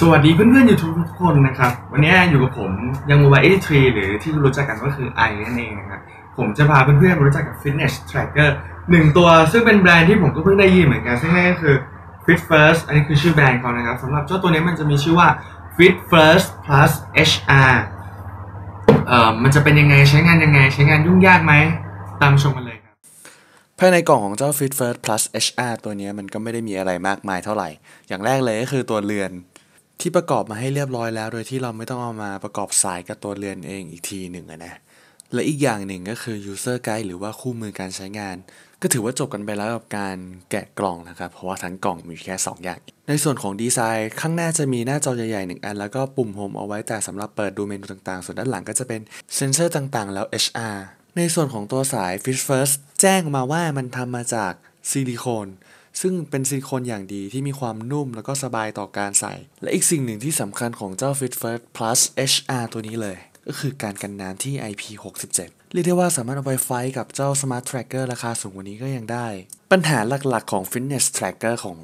สวัสดีเพื่อนๆ YouTube ทุกคนนะครับวันนี้อยู่กับผมยังมือไว83หรือที่รู้จักกันก็คือไอนั่นเองนะครับผมจะพาเพื่อนๆมารู้จักกับ Fitness Tracker 1 ตัวซึ่งเป็นแบรนด์ที่ผมก็เพิ่งได้ยินเหมือนกันซึ่งนั่นก็คือ FitFirst อันนี้คือชื่อแบรนด์เขานะครับสำหรับเจ้าตัวนี้มันจะมีชื่อว่า FitFirst Plus HR มันจะเป็นยังไงใช้งานยังไงใช้งานยุ่งยากไหมตามชมกันเลยครับภายในกล่องของเจ้า FitFirst Plus HR ตัวนี้มันก็ไม่ได้มีอะไรมากมายเท่าไหร่อย่างแรกเลยก็คือตัวเรือนที่ประกอบมาให้เรียบร้อยแล้วโดยที่เราไม่ต้องเอามาประกอบสายกับตัวเรือนเองอีกทีหนึ่งนะและอีกอย่างหนึ่งก็คือ user guide หรือว่าคู่มือการใช้งานก็ถือว่าจบกันไปแล้วกับการแกะกล่องนะครับเพราะว่าทั้งกล่องมีแค่2อย่างในส่วนของดีไซน์ข้างหน้าจะมีหน้าจอใหญ่ๆ1อันแล้วก็ปุ่มโฮมเอาไว้แต่สำหรับเปิดดูเมนูต่างๆส่วนด้านหลังก็จะเป็นเซนเซอร์ต่างๆแล้ว HR ในส่วนของตัวสาย FitFirst แจ้งมาว่ามันทำมาจากซิลิโคนซึ่งเป็นซิลิโคนอย่างดีที่มีความนุ่มแล้วก็สบายต่อการใส่และอีกสิ่งหนึ่งที่สำคัญของเจ้า FitFirst Plus HR ตัวนี้เลยก็คือการกันน้ำที่ IP67 เรียกได้ว่าสามารถเอาไปไฟท์กับเจ้า Smart Tracker ราคาสูงกว่านี้ก็ยังได้ปัญหาหลักๆของ Fitness Tracker ของ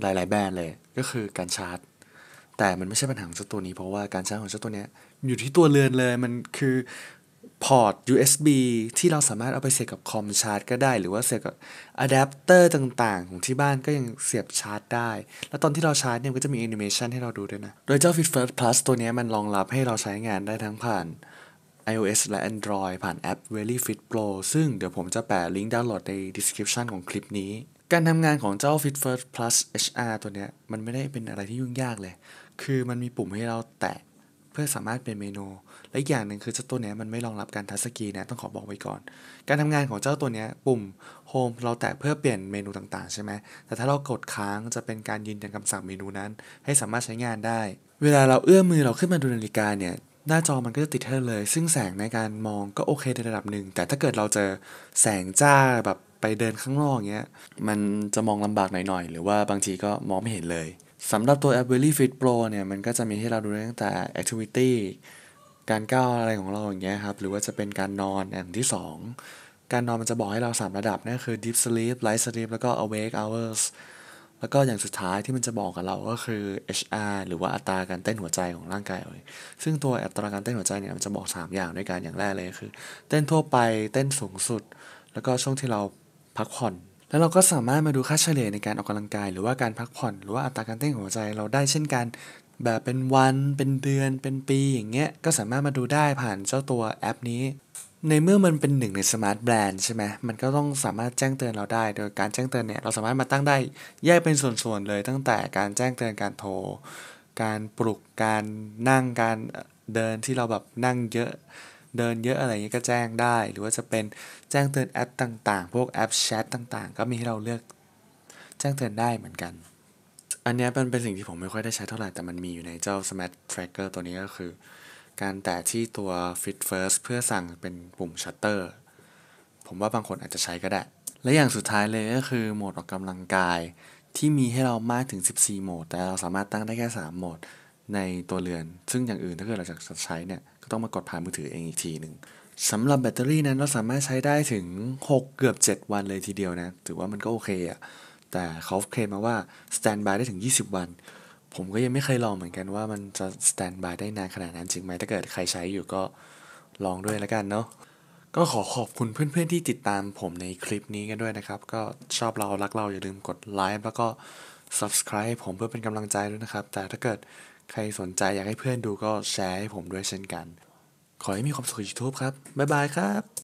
หลายๆแบรนด์เลยก็คือการชาร์จแต่มันไม่ใช่ปัญหาของเจ้าตัวนี้เพราะว่าการชาร์จของเจ้าตัวนี้อยู่ที่ตัวเรือนเลยมันคือพอร์ต USB ที่เราสามารถเอาไปเสียบกับคอมชาร์จก็ได้หรือว่าเสียบกับอะแดปเตอร์ต่างๆของที่บ้านก็ยังเสียบชาร์จได้แล้วตอนที่เราชาร์จเนี่ยก็จะมีแอนิเมชันให้เราดูด้วยนะโดยเจ้า FitFirst Plus ตัวนี้มันรองรับให้เราใช้งานได้ทั้งผ่าน iOS และ Android ผ่านแอป Veryfit Pro ซึ่งเดี๋ยวผมจะแปะลิงก์ดาวน์โหลดใน description ของคลิปนี้การทำงานของเจ้า FitFirst Plus HR ตัวนี้มันไม่ได้เป็นอะไรที่ยุ่งยากเลยคือมันมีปุ่มให้เราแตะเพื่อสามารถเป็นเมนูและอีกอย่างหนึ่งคือเจ้าตัวนี้มันไม่รองรับการทัชสกรีนนะต้องขอบอกไว้ก่อนการทำงานของเจ้าตัวนี้ปุ่มโฮมเราแตะเพื่อเปลี่ยนเมนูต่างๆใช่ไหมแต่ถ้าเรากดค้างจะเป็นการยืนยันคำสั่งเมนูนั้นให้สามารถใช้งานได้เวลาเราเอื้อมมือเราขึ้นมาดูนาฬิกาเนี่ยหน้าจอมันก็จะติดให้เลยซึ่งแสงในการมองก็โอเคในระดับหนึ่งแต่ถ้าเกิดเราเจอแสงจ้าแบบไปเดินข้างนอกเงี้ยมันจะมองลำบากหน่อยๆหรือว่าบางทีก็มองไม่เห็นเลยสำหรับตัว Veryfit Pro เนี่ยมันก็จะมีให้เราดูตั้งแต่ Activity การก้าวอะไรของเราอย่างเงี้ยครับหรือว่าจะเป็นการนอนอย่างที่2การนอนมันจะบอกให้เรา3ระดับนั่นคือ Deep Sleep Light Sleep แล้วก็ Awake Hours แล้วก็อย่างสุดท้ายที่มันจะบอกกับเราก็คือ HR หรือว่าอัตราการเต้นหัวใจของร่างกายเลยซึ่งตัวอัตราการเต้นหัวใจเนี่ยมันจะบอก3อย่างด้วยกันอย่างแรกเลยคือเต้นทั่วไปเต้นสูงสุดแล้วก็ช่วงที่เราพักผ่อนแล้วเราก็สามารถมาดูค่าเฉลี่ยในการออกกำลังกายหรือว่าการพักผ่อนหรือว่าอัตราการเต้นของหัวใจเราได้เช่นกันแบบเป็นวันเป็นเดือนเป็นปีอย่างเงี้ยก็สามารถมาดูได้ผ่านเจ้าตัวแอปนี้ในเมื่อมันเป็นหนึ่งในสมาร์ทแบรนด์ใช่ไหมมันก็ต้องสามารถแจ้งเตือนเราได้โดยการแจ้งเตือนเนี่ยเราสามารถมาตั้งได้แยกเป็นส่วนๆเลยตั้งแต่การแจ้งเตือนการโทรการปลุกการนั่งการเดินที่เราแบบนั่งเยอะเดินเยอะอะไรอย่างนี้ก็แจ้งได้หรือว่าจะเป็นแจ้งเตือนแอปต่างๆพวกแอปแชทต่างๆก็มีให้เราเลือกแจ้งเตือนได้เหมือนกันอันนี้มันเป็นสิ่งที่ผมไม่ค่อยได้ใช้เท่าไหร่แต่มันมีอยู่ในเจ้า Smart Tracker ตัวนี้ก็คือการแตะที่ตัว FitFirst เพื่อสั่งเป็นปุ่มชัตเตอร์ผมว่าบางคนอาจจะใช้ก็ได้และอย่างสุดท้ายเลยก็คือโหมดออกกำลังกายที่มีให้เรามากถึง14โหมดแต่เราสามารถตั้งได้แค่3โหมดในตัวเรือนซึ่งอย่างอื่นถ้าเกิดเราจะใช้เนี่ยก็ต้องมากดผ่านมือถือเองอีกทีหนึ่งสำหรับแบตเตอรี่นั้นเราสามารถใช้ได้ถึง6เกือบ7วันเลยทีเดียวนะถือว่ามันก็โอเคอ่ะแต่เขาเคลมมาว่า standby ได้ถึง20วันผมก็ยังไม่เคยลองเหมือนกันว่ามันจะ standby ได้นานขนาดนั้นจริงไหมถ้าเกิดใครใช้อยู่ก็ลองด้วยแล้วกันเนาะก็ขอขอบคุณเพื่อนๆที่ติดตามผมในคลิปนี้กันด้วยนะครับก็ชอบเรารักเราอย่าลืมกดไลค์แล้วก็ subscribe ผมเพื่อเป็นกำลังใจด้วยนะครับแต่ถ้าเกิดใครสนใจอยากให้เพื่อนดูก็แชร์ให้ผมด้วยเช่นกันขอให้มีความสุข YouTube ครับบ๊ายบายครับ